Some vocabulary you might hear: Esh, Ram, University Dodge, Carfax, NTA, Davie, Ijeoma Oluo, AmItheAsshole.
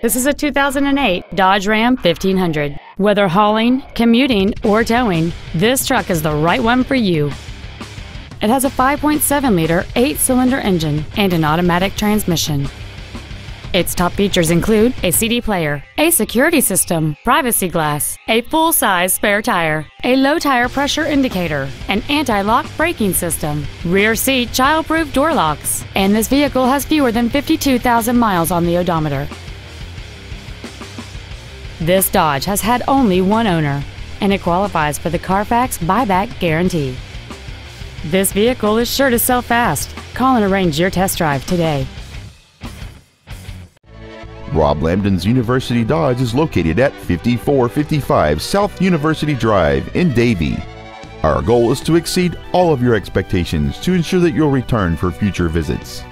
This is a 2008 Dodge Ram 1500. Whether hauling, commuting, or towing, this truck is the right one for you. It has a 5.7-liter 8-cylinder engine and an automatic transmission. Its top features include a CD player, a security system, privacy glass, a full-size spare tire, a low tire pressure indicator, an anti-lock braking system, rear seat child-proof door locks, and this vehicle has fewer than 52,000 miles on the odometer. This Dodge has had only one owner, and it qualifies for the Carfax buyback guarantee. This vehicle is sure to sell fast. Call and arrange your test drive today. Rob Lambden's University Dodge is located at 5455 South University Drive in Davie. Our goal is to exceed all of your expectations to ensure that you'll return for future visits.